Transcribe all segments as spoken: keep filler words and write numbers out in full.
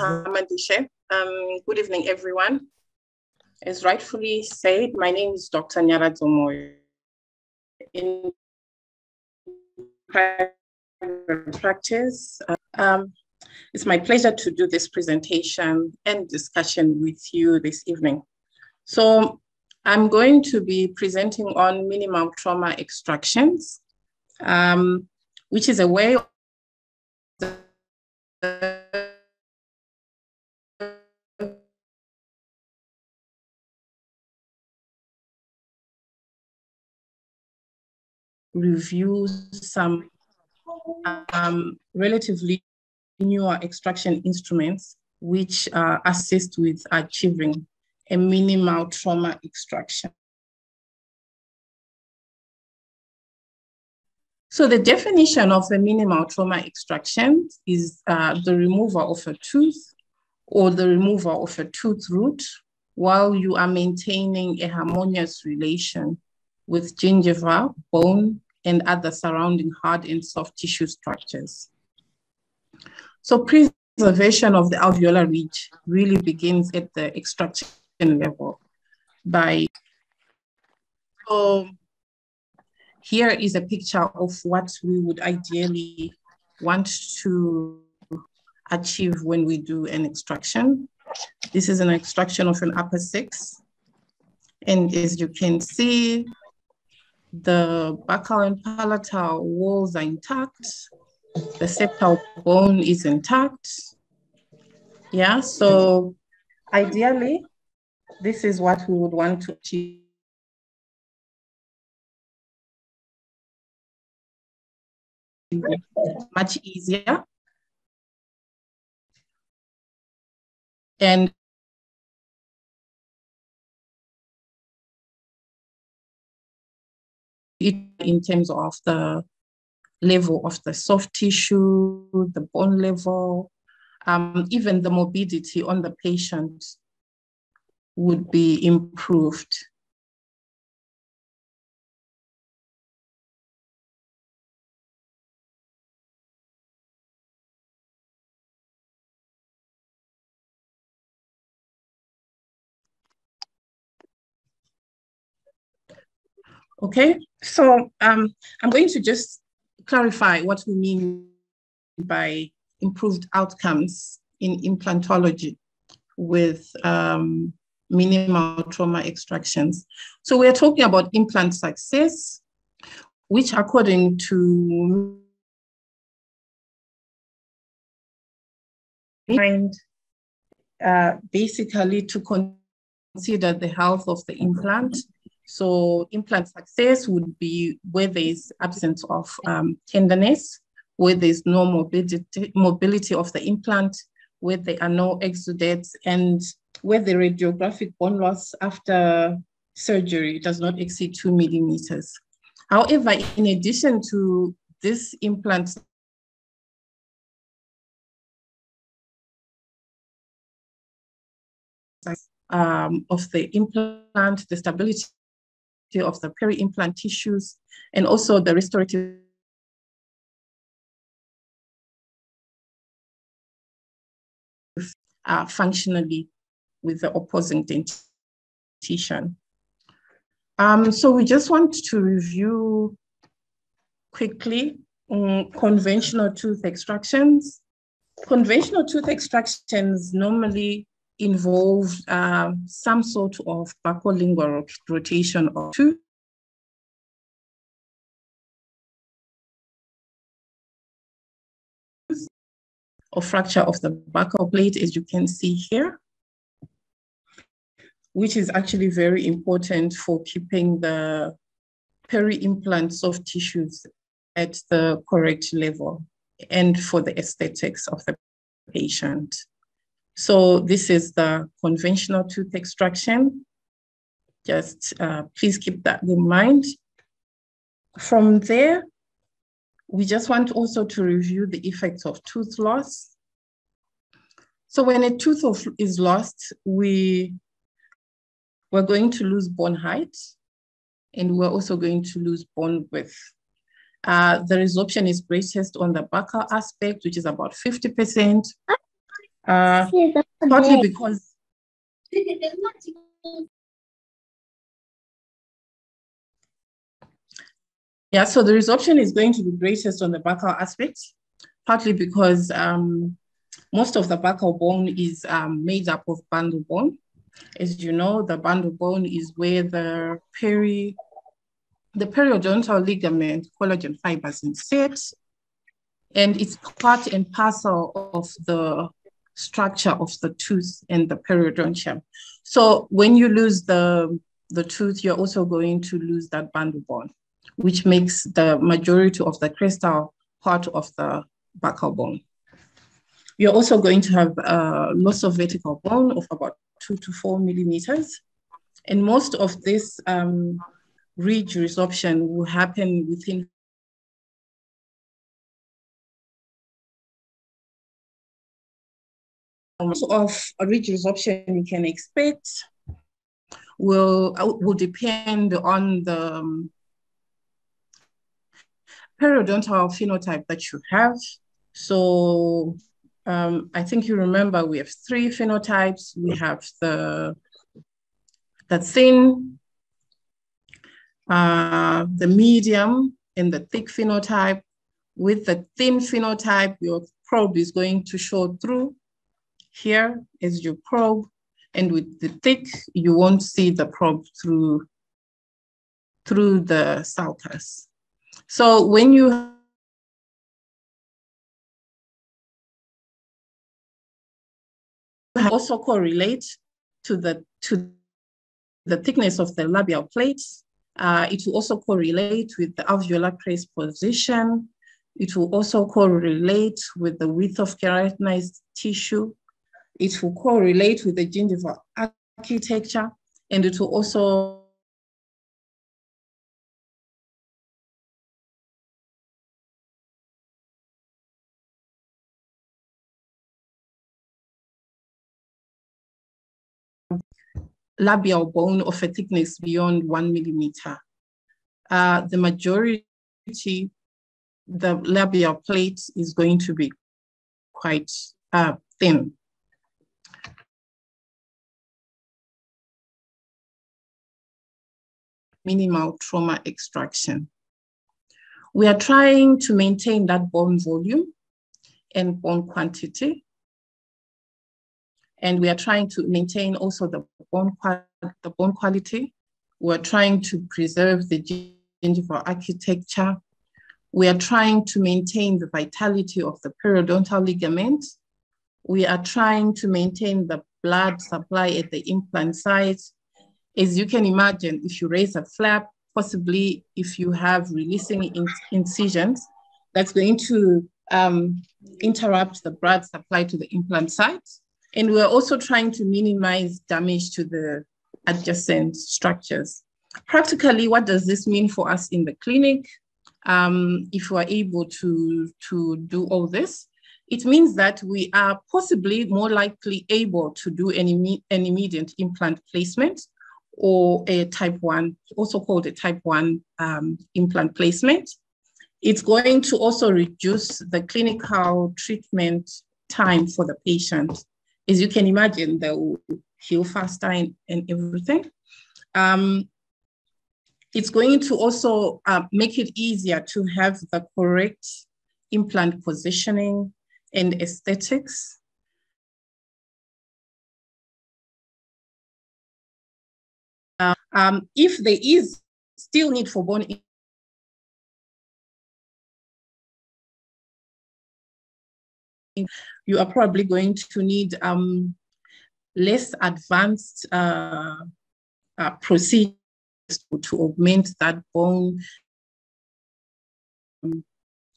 Um, good evening, everyone. As rightfully said, my name is Doctor Nyaradzo Moyo. In practice, um, it's my pleasure to do this presentation and discussion with you this evening. So I'm going to be presenting on minimum trauma extractions, um, which is a way of the review some um, relatively newer extraction instruments which uh, assist with achieving a minimal trauma extraction. So the definition of a minimal trauma extraction is uh, the removal of a tooth or the removal of a tooth root while you are maintaining a harmonious relation with gingiva, bone, and other surrounding hard and soft tissue structures. So preservation of the alveolar ridge really begins at the extraction level. By so here is a picture of what we would ideally want to achieve when we do an extraction. This is an extraction of an upper six. And as you can see, the buccal and palatal walls are intact. The septal bone is intact. Yeah, so ideally, this is what we would want to achieve. Much easier. And it in terms of the level of the soft tissue, the bone level, um, even the morbidity on the patient would be improved. Okay, so um, I'm going to just clarify what we mean by improved outcomes in implantology with um, minimal trauma extractions. So we are talking about implant success, which according to uh, basically to consider the health of the implant. So implant success would be where there's absence of um, tenderness, where there's no morbidity, mobility of the implant, where there are no exudates, and where the radiographic bone loss after surgery does not exceed two millimeters. However, in addition to this implant um, of the implant, the stability of the peri-implant tissues, and also the restorative uh, functionally with the opposing dentition. Um, so we just want to review quickly um, conventional tooth extractions. Conventional tooth extractions normally involve uh, some sort of buccolingual rotation of tooth. Or fracture of the buccal plate, as you can see here, which is actually very important for keeping the peri-implant soft tissues at the correct level and for the aesthetics of the patient. So this is the conventional tooth extraction. Just uh, please keep that in mind. From there, we just want also to review the effects of tooth loss. So when a tooth of, is lost, we, we're going to lose bone height, and we're also going to lose bone width. Uh, the resorption is greatest on the buccal aspect, which is about fifty percent. uh, partly because yeah, so the resorption is going to be greatest on the buccal aspect, partly because um, most of the buccal bone is um, made up of bundle bone. As you know, the bundle bone is where the peri the periodontal ligament collagen fibers insert, and it's part and parcel of the structure of the tooth and the periodontium. So when you lose the, the tooth, you're also going to lose that bundle bone, which makes the majority of the crestal part of the buccal bone. You're also going to have a loss of vertical bone of about two to four millimeters. And most of this um, ridge resorption will happen within of a ridge resorption you can expect will, will depend on the um, periodontal phenotype that you have. So um, I think you remember we have three phenotypes. We have the, the thin, uh, the medium, and the thick phenotype. With the thin phenotype, your probe is going to show through here is your probe. And with the thick, you won't see the probe through, through the sulcus. So when you also correlate to the, to the thickness of the labial plate, uh, it will also correlate with the alveolar crest position. It will also correlate with the width of keratinized tissue. It will correlate with the gingival architecture, and it will also labial bone of a thickness beyond one millimeter. Uh, the majority, the labial plate is going to be quite uh, thin. Minimal trauma extraction. We are trying to maintain that bone volume and bone quantity. And we are trying to maintain also the bone, the bone quality. We're trying to preserve the gingival architecture. We are trying to maintain the vitality of the periodontal ligament. We are trying to maintain the blood supply at the implant site. As you can imagine, if you raise a flap, possibly if you have releasing incisions, that's going to um, interrupt the blood supply to the implant site. And we're also trying to minimize damage to the adjacent structures. Practically, what does this mean for us in the clinic? Um, if we're able to, to do all this, it means that we are possibly more likely able to do an, imme an immediate implant placement, or a type one, also called a type one um, implant placement. It's going to also reduce the clinical treatment time for the patient. As you can imagine, they will heal faster and, and everything. Um, it's going to also uh, make it easier to have the correct implant positioning and aesthetics. Um, if there is still need for bone you are probably going to need um, less advanced uh, uh, procedures to, to augment that bone, um,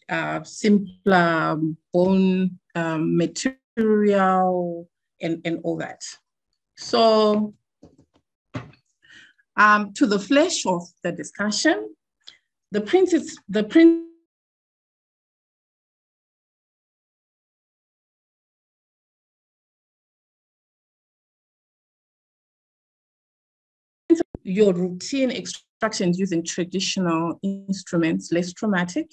uh, simpler bone um, material and, and all that. So Um, to the flesh of the discussion, the princess, the prince your routine extractions using traditional instruments, less traumatic,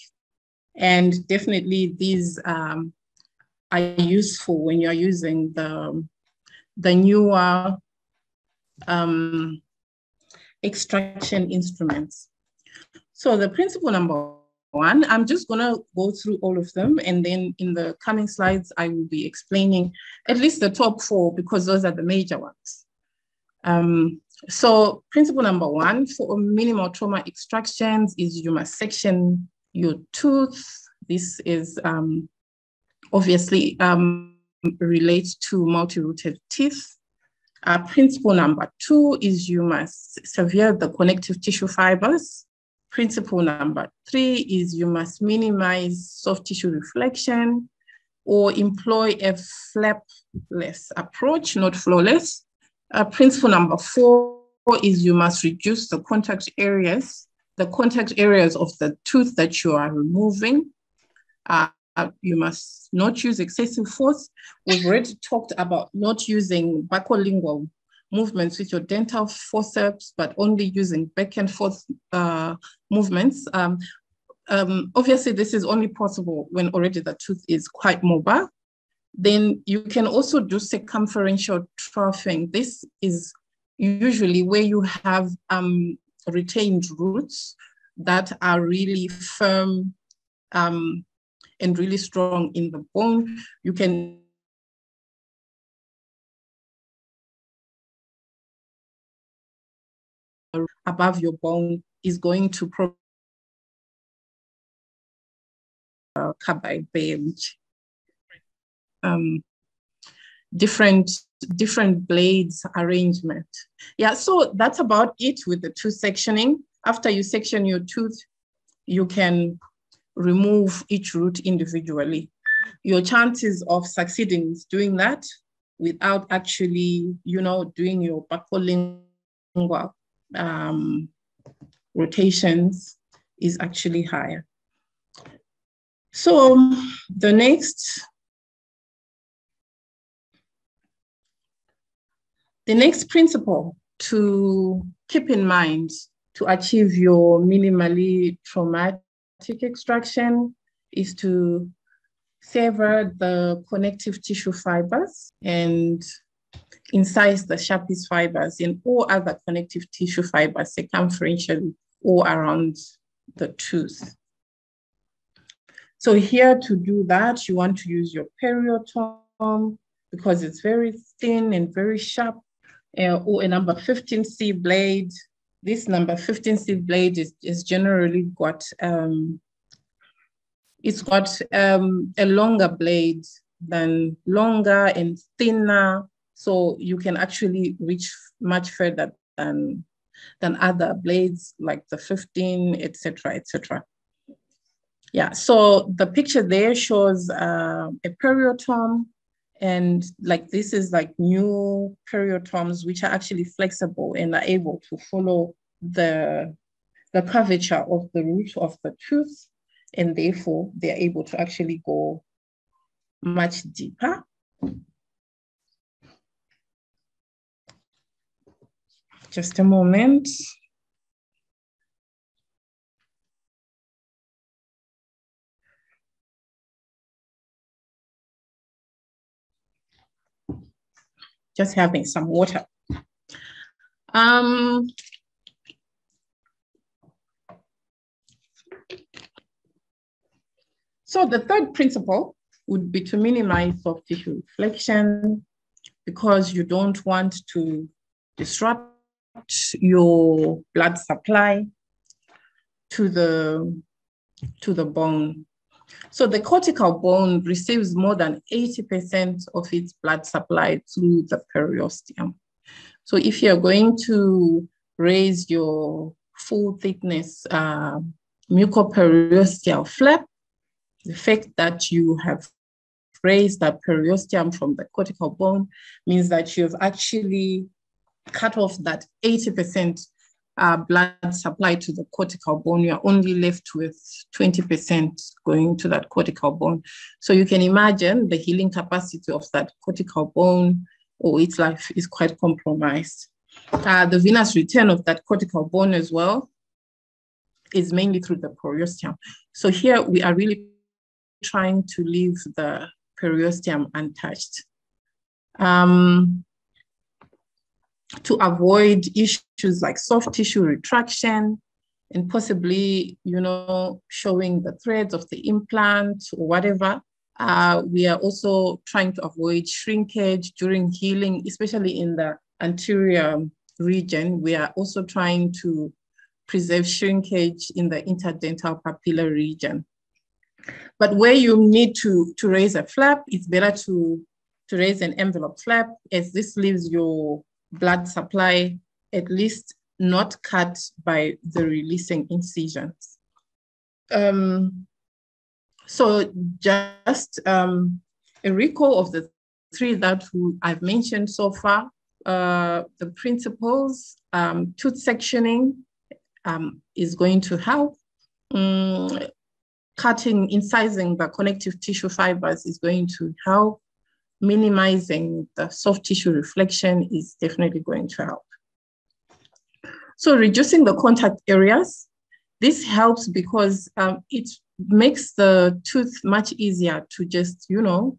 and definitely these um, are useful when you're using the, the newer um, extraction instruments. So the principle number one, I'm just gonna go through all of them, and then in the coming slides, I will be explaining at least the top four, because those are the major ones. Um, so principle number one for minimal trauma extractions is you must section your tooth. This is um, obviously um, relates to multi-rooted teeth. Uh, principle number two is you must sever the connective tissue fibers. Principle number three is you must minimize soft tissue reflection or employ a flapless approach, not flawless. Uh, principle number four is you must reduce the contact areas, the contact areas of the tooth that you are removing. Uh, you must not use excessive force. We've already talked about not using backlingual movements with your dental forceps, but only using back and forth uh, movements. Um, um, obviously, this is only possible when already the tooth is quite mobile. Then you can also do circumferential troughing. This is usually where you have um, retained roots that are really firm um, and really strong in the bone. You can above your bone is going to pro uh, um different different blades arrangement. Yeah, so that's about it with the tooth sectioning. After you section your tooth, you can remove each root individually. Your chances of succeeding is doing that without actually, you know, doing your backlingual um rotations is actually higher. So the next the next principle to keep in mind to achieve your minimally traumatic extraction is to sever the connective tissue fibers and incise the Charpie's fibers and all other connective tissue fibers circumferentially or around the tooth. So here to do that, you want to use your periotom because it's very thin and very sharp, uh, or a number fifteen C blade. This number fifteen C blade is, is generally got, um, it's got um, a longer blade than longer and thinner. So you can actually reach much further than, than other blades like the fifteen, et cetera, et cetera. Yeah, so the picture there shows uh, a periotom, and like this is like new periotoms which are actually flexible and are able to follow the, the curvature of the root of the tooth, and therefore they're able to actually go much deeper. Just a moment. Just having some water. Um, so the third principle would be to minimize soft tissue reflection because you don't want to disrupt your blood supply to the to the bone. So the cortical bone receives more than eighty percent of its blood supply through the periosteum. So if you're going to raise your full thickness uh, mucoperiosteal flap, the fact that you have raised that periosteum from the cortical bone means that you've actually cut off that eighty percent uh, blood supply to the cortical bone. You're only left with twenty percent going to that cortical bone. So you can imagine the healing capacity of that cortical bone or its life is quite compromised. Uh, the venous return of that cortical bone as well is mainly through the periosteum. So here we are really trying to leave the periosteum untouched. Um, to avoid issues like soft tissue retraction and possibly, you know, showing the threads of the implant or whatever. Uh, we are also trying to avoid shrinkage during healing, especially in the anterior region. We are also trying to preserve shrinkage in the interdental papilla region. But where you need to, to raise a flap, it's better to, to raise an envelope flap, as this leaves your blood supply at least not cut by the releasing incisions. Um, so just um, a recall of the three that I've mentioned so far, uh, the principles, um, tooth sectioning um, is going to help. Um, cutting, incising the connective tissue fibers is going to help. Minimizing the soft tissue reflection is definitely going to help. So reducing the contact areas, this helps because um, it makes the tooth much easier to just, you know,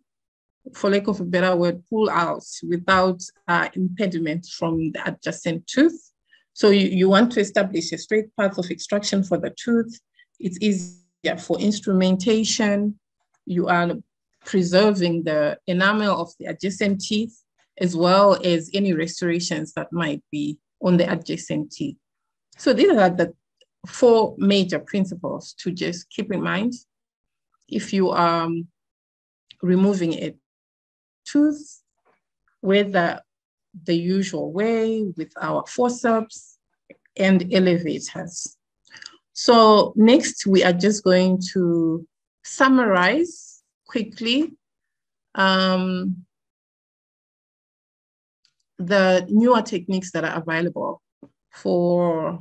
for lack of a better word, pull out without uh, impediment from the adjacent tooth. So you, you want to establish a straight path of extraction for the tooth. It's easier for instrumentation. You are preserving the enamel of the adjacent teeth, as well as any restorations that might be on the adjacent teeth. So these are the four major principles to just keep in mind if you are removing a tooth, whether the usual way with our forceps and elevators. So next, we are just going to summarize quickly, um, the newer techniques that are available for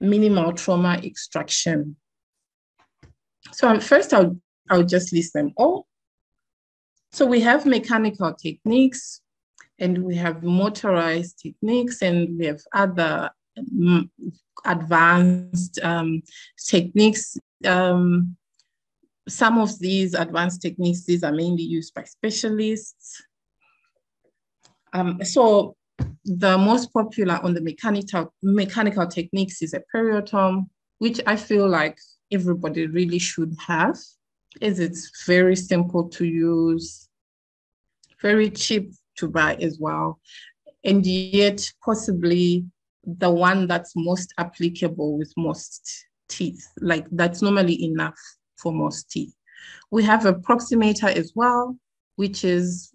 minimal trauma extraction. So first, I'll, I'll just list them all. So we have mechanical techniques, and we have motorized techniques, and we have other advanced um, techniques. Um, Some of these advanced techniques, these are mainly used by specialists. Um, so the most popular on the mechanical, mechanical techniques is a periotom, which I feel like everybody really should have, as it's very simple to use, very cheap to buy as well, and yet possibly the one that's most applicable with most teeth. Like that's normally enough for most teeth. We have a proximator as well, which is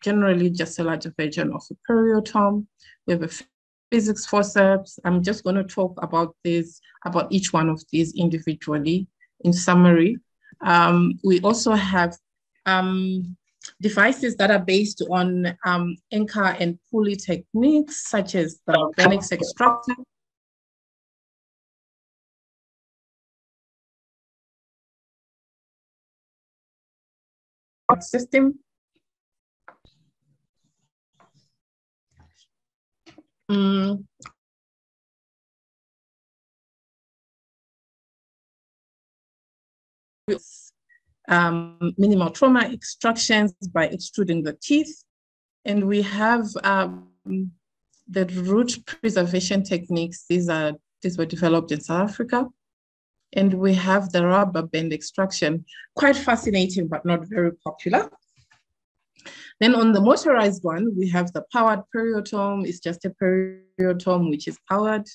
generally just a larger version of a periotom. We have a physics forceps. I'm just going to talk about this, about each one of these individually in summary. Um, we also have um, devices that are based on um, anchor and pulley techniques, such as the Benex extractor. System. Mm. Um, minimal trauma extractions by extruding the teeth. And we have um, the root preservation techniques. These are these were developed in South Africa. And we have the rubber band extraction, quite fascinating, but not very popular. Then on the motorized one, we have the powered periotom. It's just a periotom which is powered.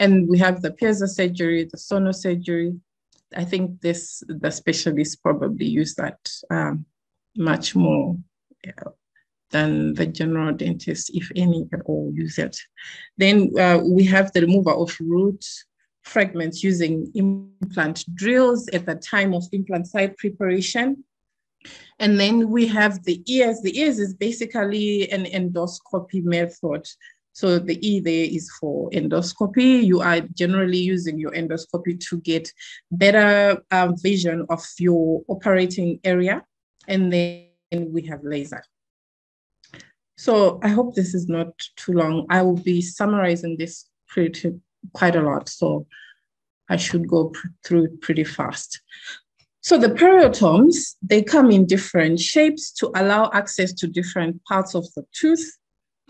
And we have the piezo surgery, the sono surgery. I think this, the specialists probably use that um, much more yeah, than the general dentist, if any at all, use it. Then uh, we have the remover of root fragments using implant drills at the time of implant site preparation. And then we have the ears. The ears is basically an endoscopy method. So the E there is for endoscopy. You are generally using your endoscopy to get better um, vision of your operating area. And then we have laser. So I hope this is not too long. I will be summarizing this pretty quite a lot, so I should go through pretty fast. So the periotomes, they come in different shapes to allow access to different parts of the tooth.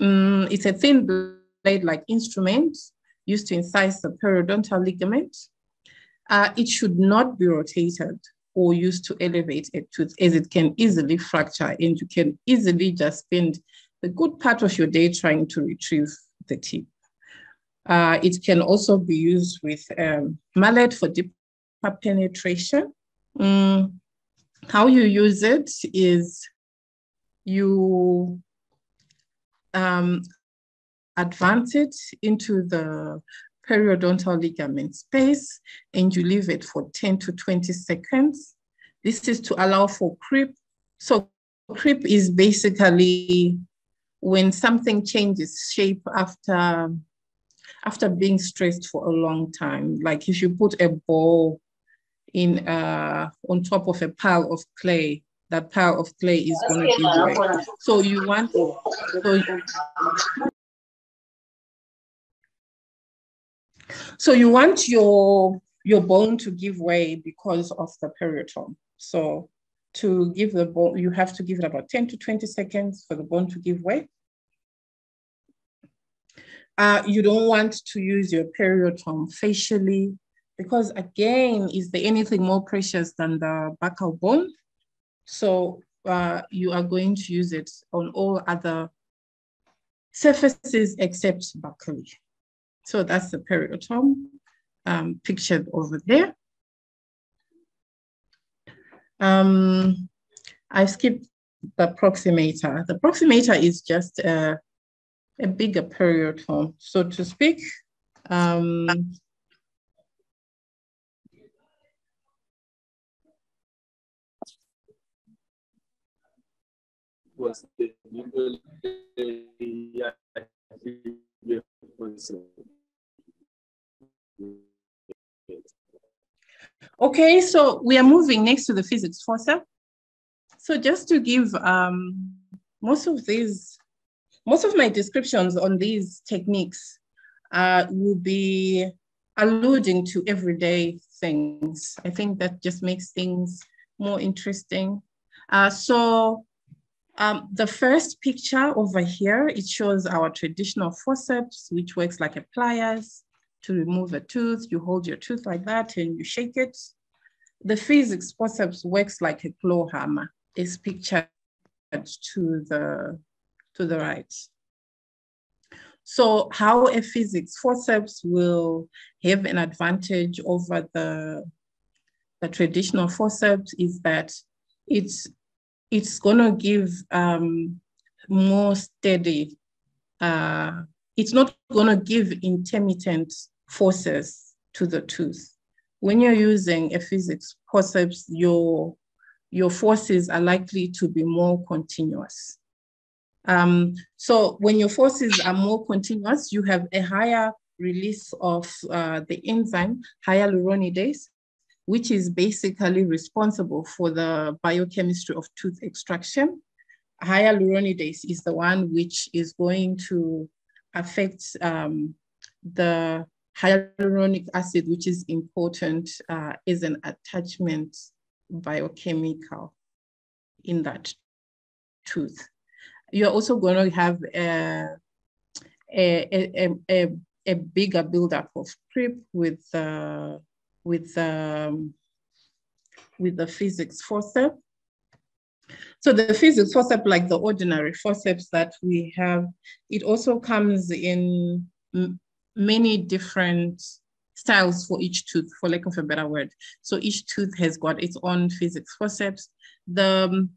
Um, it's a thin blade-like instrument used to incise the periodontal ligament. Uh, it should not be rotated or used to elevate a tooth, as it can easily fracture and you can easily just spend the good part of your day trying to retrieve the teeth. Uh, it can also be used with um, mallet for deeper penetration. Mm, how you use it is you um, advance it into the periodontal ligament space and you leave it for ten to twenty seconds. This is to allow for creep. So creep is basically when something changes shape after, after being stressed for a long time. Like if you put a ball in uh, on top of a pile of clay, that pile of clay is going to give way. So you want, so you, So you want your, your bone to give way because of the periodontal. So to give the bone, you have to give it about ten to twenty seconds for the bone to give way. Uh, you don't want to use your periodontal facially because again, is there anything more precious than the buccal bone? So uh, you are going to use it on all other surfaces except buccally. So that's the periodontal um, pictured over there. Um, I skipped the proximator. The proximator is just a, a bigger periodontal, so to speak. Um, was Okay, so we are moving next to the physics fossa. So just to give um, most of these, most of my descriptions on these techniques uh, will be alluding to everyday things. I think that just makes things more interesting. Uh, so Um, the first picture over here, it shows our traditional forceps, which works like a pliers to remove a tooth. You hold your tooth like that and you shake it. The physics forceps works like a claw hammer. It's pictured to the, to the right. So how a physics forceps will have an advantage over the, the traditional forceps is that it's it's gonna give um, more steady, uh, it's not gonna give intermittent forces to the tooth. When you're using a physics forceps, your, your forces are likely to be more continuous. Um, so when your forces are more continuous, you have a higher release of uh, the enzyme, hyaluronidase, which is basically responsible for the biochemistry of tooth extraction. Hyaluronidase is the one which is going to affect um, the hyaluronic acid, which is important uh, as an attachment biochemical in that tooth. You're also going to have a, a, a, a, a bigger buildup of creep with uh, with um, with the physics forceps. So the physics forceps, like the ordinary forceps that we have, it also comes in many different styles for each tooth, for lack of a better word. So each tooth has got its own physics forceps. The,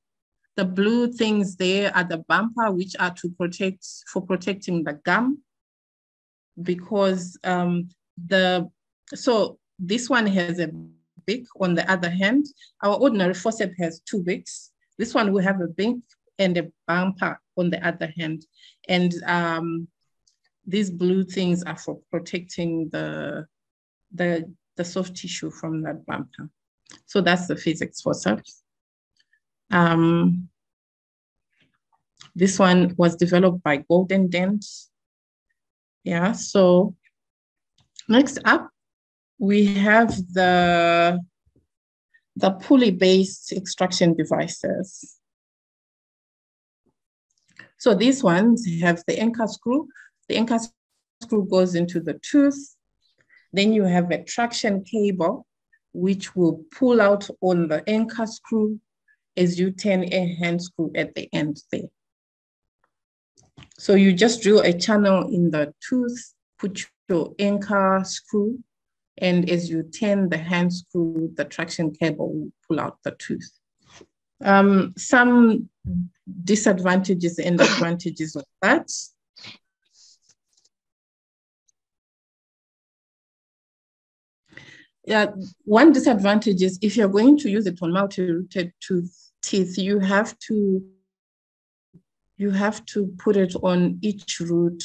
the blue things there are the bumper, which are to protect, for protecting the gum, because um, the, so, this one has a beak. On the other hand, our ordinary forcep has two beaks. This one will have a beak and a bumper on the other hand. And um, these blue things are for protecting the, the, the soft tissue from that bumper. So that's the physics forceps. Um, this one was developed by Golden Dent. Yeah, so next up, we have the the pulley-based extraction devices. So these ones have the anchor screw. The anchor screw goes into the tooth. Then you have a traction cable, which will pull out on the anchor screw as you turn a hand screw at the end there. So you just drill a channel in the tooth, put your anchor screw, and as you turn the hand screw, the traction cable will pull out the tooth. Um, some disadvantages and advantages of that. Yeah, one disadvantage is if you're going to use it on multi-rooted tooth teeth, you have to you have to put it on each root.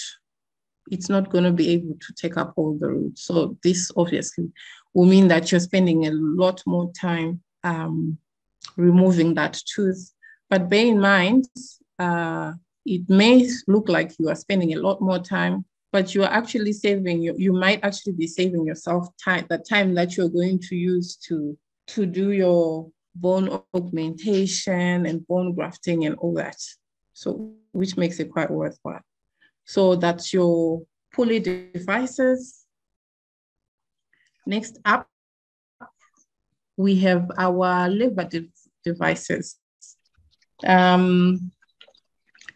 It's not going to be able to take up all the roots. So this obviously will mean that you're spending a lot more time um, removing that tooth. But bear in mind, uh, it may look like you are spending a lot more time, but you are actually saving, you, you might actually be saving yourself time, the time that you're going to use to, to do your bone augmentation and bone grafting and all that. So, which makes it quite worthwhile. So that's your pulley devices. Next up, we have our lever de devices. Um,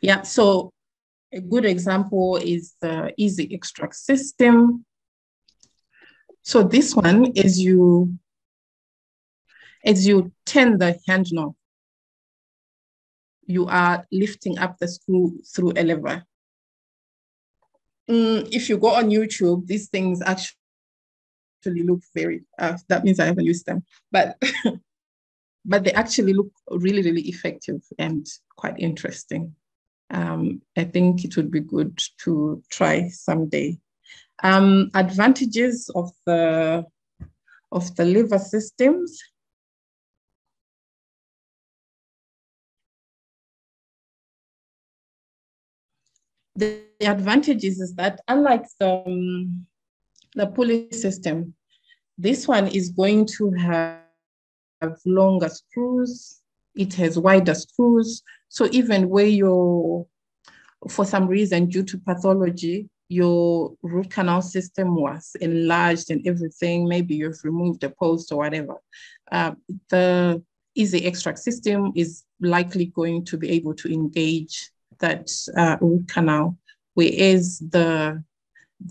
yeah, so a good example is the Easy Extract System. So this one, as you, as you turn the hand knob, you are lifting up the screw through a lever. Mm, if you go on YouTube, these things actually look very, uh, that means I haven't used them, but, but they actually look really, really effective and quite interesting. Um, I think it would be good to try someday. Um, advantages of the, of the lever systems. The advantages is that unlike the, um, the pulley system, this one is going to have, have longer screws. It has wider screws. So even where you're, for some reason, due to pathology, your root canal system was enlarged and everything, maybe you've removed a post or whatever, uh, the Easy Extract System is likely going to be able to engage that uh, root canal, whereas the,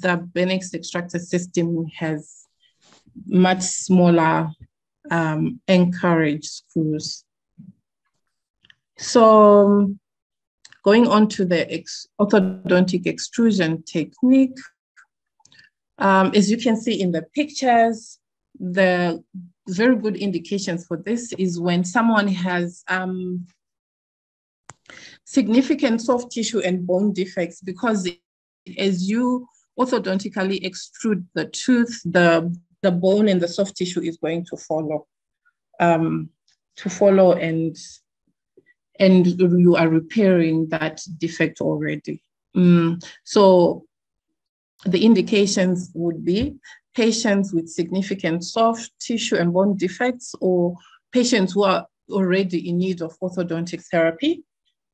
the Benex extractor system has much smaller um, anchorage screws. So going on to the ex orthodontic extrusion technique, um, as you can see in the pictures, the very good indications for this is when someone has um, significant soft tissue and bone defects, because as you orthodontically extrude the tooth, the, the bone and the soft tissue is going to follow, um, to follow and, and you are repairing that defect already. Mm. So the indications would be patients with significant soft tissue and bone defects, or patients who are already in need of orthodontic therapy.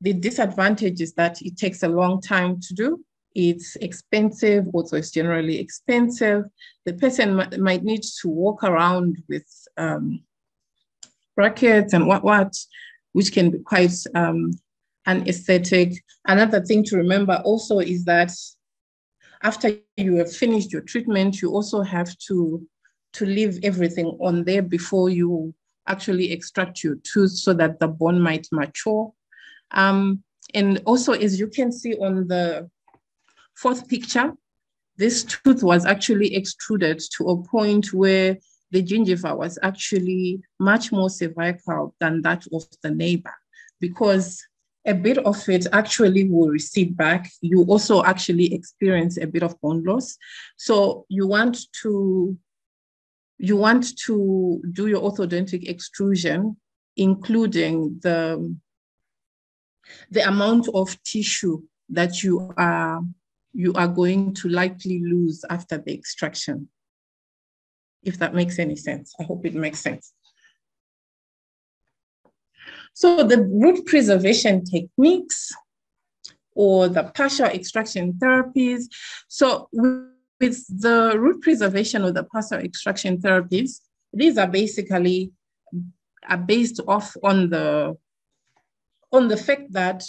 The disadvantage is that it takes a long time to do. It's expensive, also it's generally expensive. The person might need to walk around with um, brackets and what what, which can be quite um, unesthetic. Another thing to remember also is that after you have finished your treatment, you also have to, to leave everything on there before you actually extract your tooth so that the bone might mature. Um, and also, as you can see on the fourth picture, this tooth was actually extruded to a point where the gingiva was actually much more cervical than that of the neighbor, because a bit of it actually will recede back. You also actually experience a bit of bone loss. So you want to, you want to do your orthodontic extrusion, including the the amount of tissue that you are, you are going to likely lose after the extraction. If that makes any sense, I hope it makes sense. So the root preservation techniques or the partial extraction therapies. So with the root preservation or the partial extraction therapies, these are basically are based off on the, on the fact that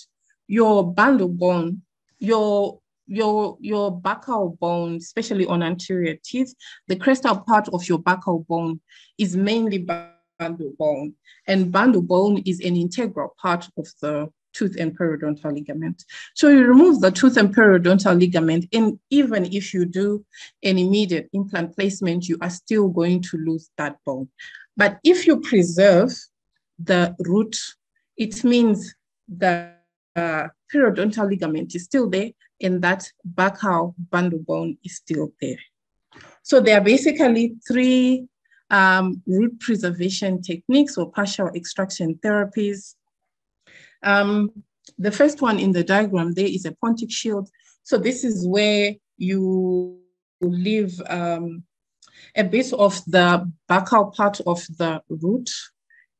your bundle bone, your Your, your buccal bone, especially on anterior teeth, the crestal part of your buccal bone is mainly bundle bone, and bundle bone is an integral part of the tooth and periodontal ligament. So you remove the tooth and periodontal ligament, and even if you do an immediate implant placement, you are still going to lose that bone. But if you preserve the root, it means the uh, periodontal ligament is still there, and that buccal bundle bone is still there. So there are basically three um, root preservation techniques or partial extraction therapies. Um, the first one in the diagram there is a pontic shield. So this is where you leave um, a bit of the buccal part of the root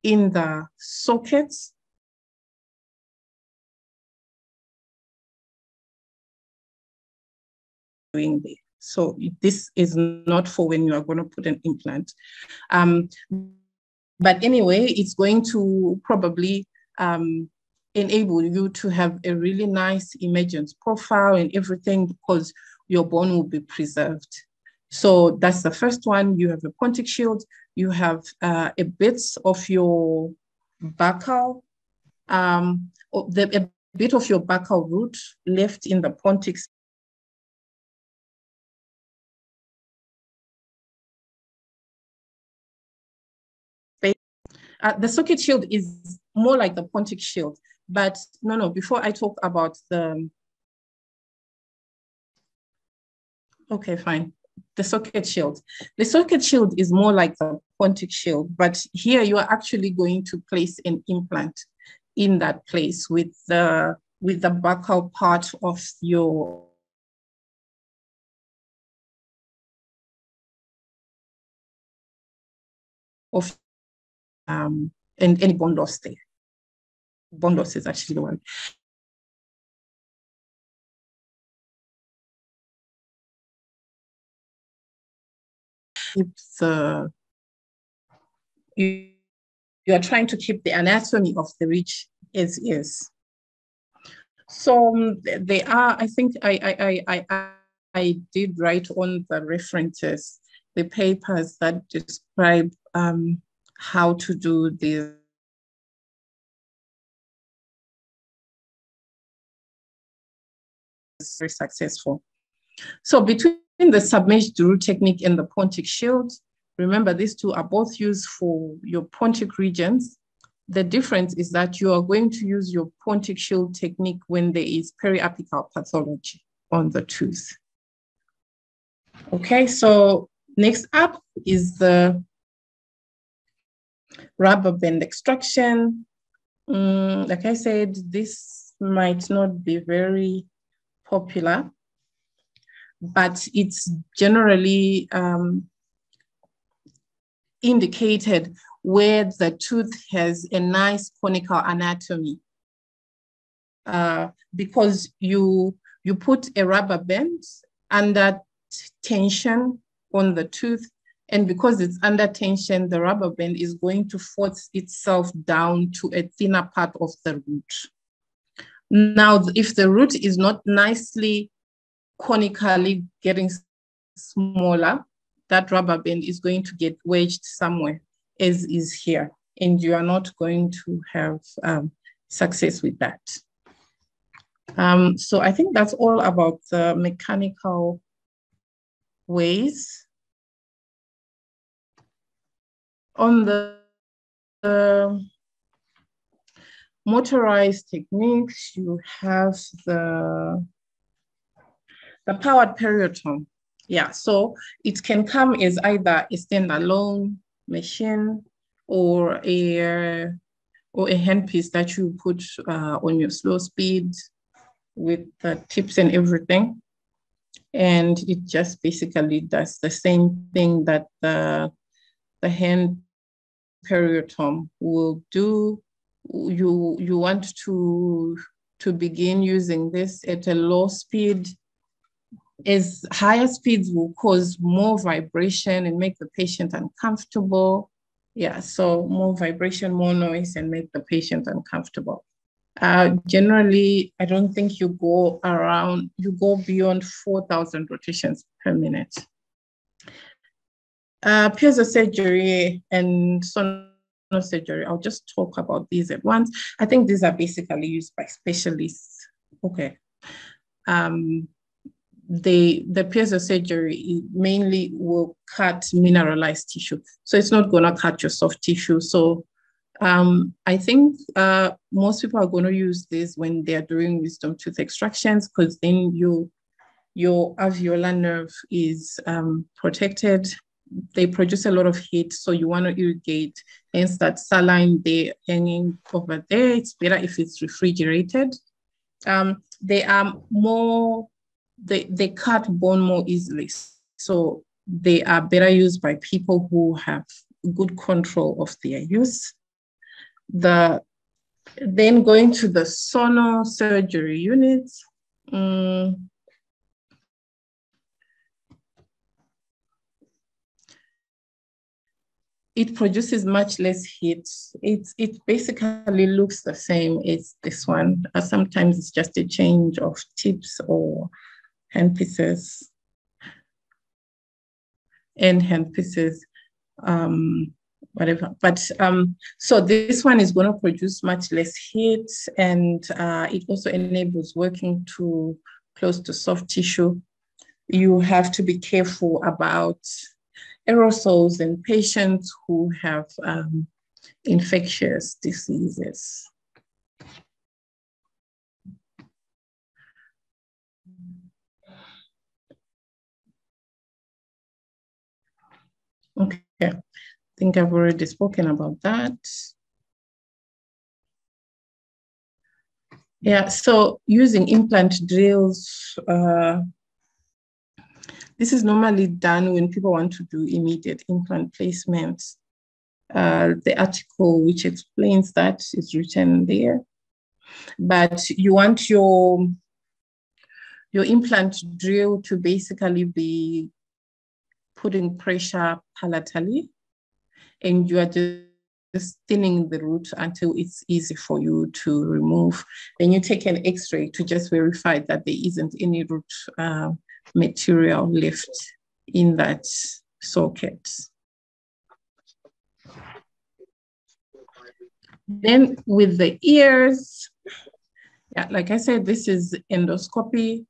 in the sockets. Doing there. So this is not for when you are going to put an implant. Um, but anyway, it's going to probably um, enable you to have a really nice emergence profile and everything, because your bone will be preserved. So that's the first one. You have a pontic shield, you have uh, a bit of your buccal, um, the, a bit of your buccal root left in the pontic space. Uh, the socket shield is more like the pontic shield, but no, no, before I talk about the, okay, fine, the socket shield. The socket shield is more like the pontic shield, but here you are actually going to place an implant in that place with the, with the buccal part of your of Um, and any bone loss there. Bone loss is actually the one. If uh, you, you are trying to keep the anatomy of the ridge as is. So they are, I think I, I, I, I, I did write on the references, the papers that describe um, how to do this. It's very successful. So between the submerged root technique and the pontic shield, remember these two are both used for your pontic regions. The difference is that you are going to use your pontic shield technique when there is periapical pathology on the tooth. Okay, so next up is the rubber band extraction. Um, like I said, this might not be very popular, but it's generally um, indicated where the tooth has a nice conical anatomy, uh, because you, you put a rubber band under tension on the tooth, and because it's under tension, the rubber band is going to force itself down to a thinner part of the root. Now, if the root is not nicely conically getting smaller, that rubber band is going to get wedged somewhere, as is here, and you are not going to have um, success with that. Um, so I think that's all about the mechanical ways. On the uh, motorized techniques, you have the, the powered periodontal. Yeah, so it can come as either a standalone machine or a, or a handpiece that you put uh, on your slow speed with the tips and everything. And it just basically does the same thing that the the hand periotom will do, you you want to to begin using this at a low speed, as higher speeds will cause more vibration and make the patient uncomfortable. Yeah, so more vibration, more noise, and make the patient uncomfortable. Uh, generally, I don't think you go around, you go beyond four thousand rotations per minute. Uh, piezosurgery and sonosurgery, I'll just talk about these at once. I think these are basically used by specialists. Okay. Um, they, the piezosurgery mainly will cut mineralized tissue. So it's not going to cut your soft tissue. So Um, I think uh, most people are going to use this when they're doing wisdom tooth extractions, because then you, your alveolar nerve is um, protected. They produce a lot of heat, so you want to irrigate. Hence that saline there hanging over there, it's better if it's refrigerated. Um, they are more, they, they cut bone more easily. So they are better used by people who have good control of their use. The, then going to the sonosurgery unit. Um, it produces much less heat. It, it basically looks the same as this one. Uh, sometimes it's just a change of tips or handpieces and handpieces. Um, whatever, but um, so this one is going to produce much less heat, and uh, it also enables working to close to soft tissue. You have to be careful about aerosols in patients who have um, infectious diseases. Okay. I think I've already spoken about that. Yeah, so using implant drills, uh, this is normally done when people want to do immediate implant placements. Uh, the article which explains that is written there, but you want your, your implant drill to basically be putting pressure palatally, and you are just thinning the root until it's easy for you to remove. Then you take an x-ray to just verify that there isn't any root uh, material left in that socket. Then with the ears, yeah, like I said, this is endoscopy.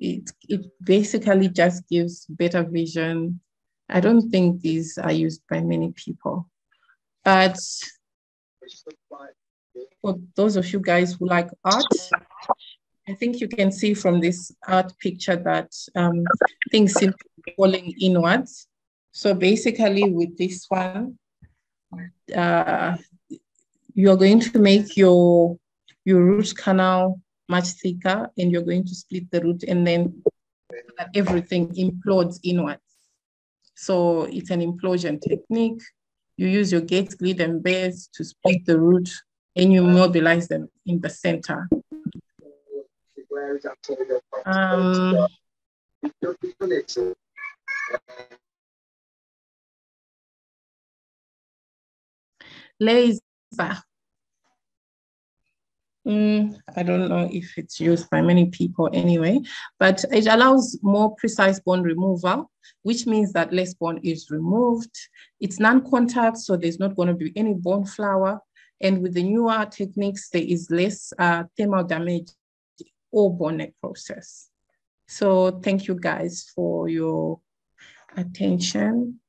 It, it basically just gives better vision. I don't think these are used by many people, but for those of you guys who like art, I think you can see from this art picture that um, things seem to be falling inwards. So basically with this one, uh, you're going to make your, your root canal much thicker, and you're going to split the root, and then everything implodes inwards. So it's an implosion technique. You use your Gates, grid, and bears to split the root, and you mobilize them in the center. Um, laser. Mm, I don't know if it's used by many people anyway, but it allows more precise bone removal, which means that less bone is removed. It's non-contact, so there's not going to be any bone flour. And with the newer techniques, there is less uh, thermal damage or bone necrosis. So thank you guys for your attention.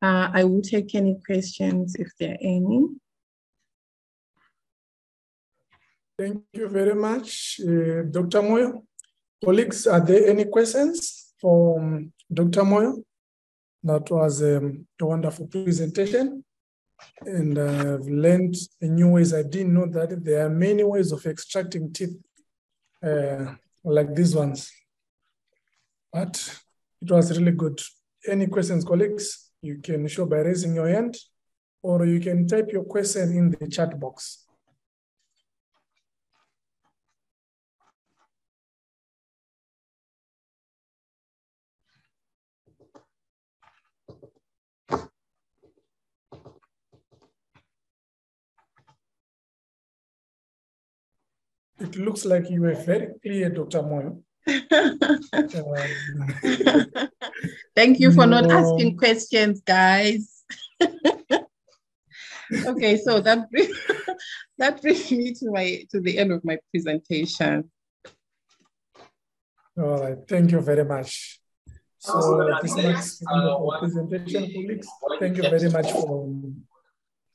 Uh, I will take any questions if there are any. Thank you very much, uh, Doctor Moyo. Colleagues, are there any questions from Doctor Moyo? That was um, a wonderful presentation, and I've learned new ways. I didn't know that there are many ways of extracting teeth uh, like these ones, but it was really good. Any questions, colleagues? You can show by raising your hand. or you can type your question in the chat box. It looks like you were very clear, Doctor Moyo. um, Thank you for no. not asking questions, guys. Okay, so that brings, that brings me to my to the end of my presentation. All right. Thank you very much. So uh, this next uh, presentation, colleagues. Thank you very much for,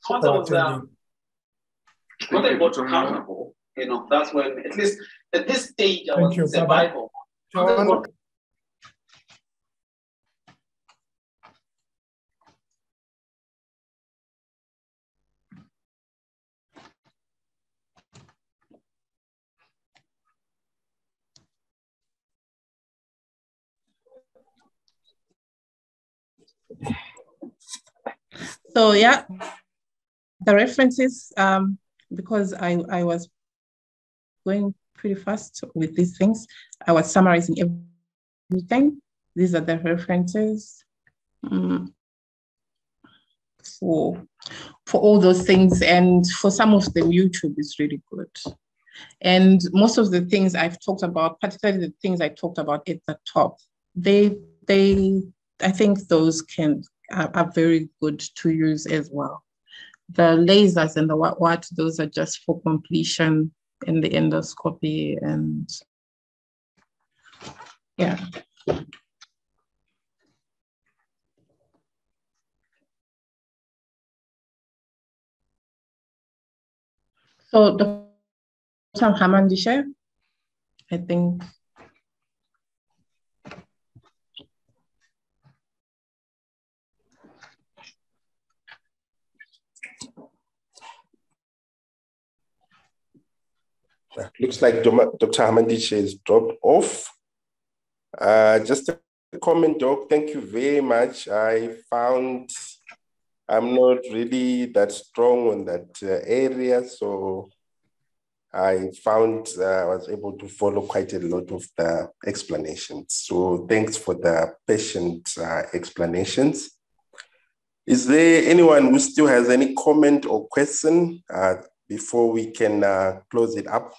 for attending. Not able to handle. You know, that's when, at least at this stage, I was survival. So yeah, the references, um, because I I was going pretty fast with these things. I was summarizing everything. These are the references um, for, for all those things. And for some of them, YouTube is really good. And most of the things I've talked about, particularly the things I talked about at the top, they, they I think those can are, are very good to use as well. The lasers and the what, what those are just for completion in the endoscopy, and yeah. So Doctor Hamandisha, I think. Looks like Doctor Hamandiche has dropped off. Uh, just a comment, Doc. Thank you very much. I found I'm not really that strong on that uh, area, so I found uh, I was able to follow quite a lot of the explanations. So thanks for the patient uh, explanations. Is there anyone who still has any comment or question uh, before we can uh, close it up?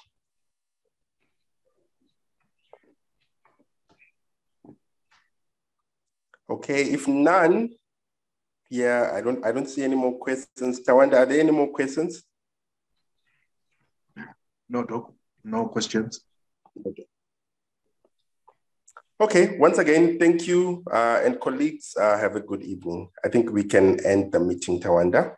Okay, if none, yeah, I don't, I don't see any more questions. Tawanda, are there any more questions? No, Doc, no questions. Okay. Okay, once again, thank you, uh, and colleagues, uh, have a good evening. I think we can end the meeting, Tawanda.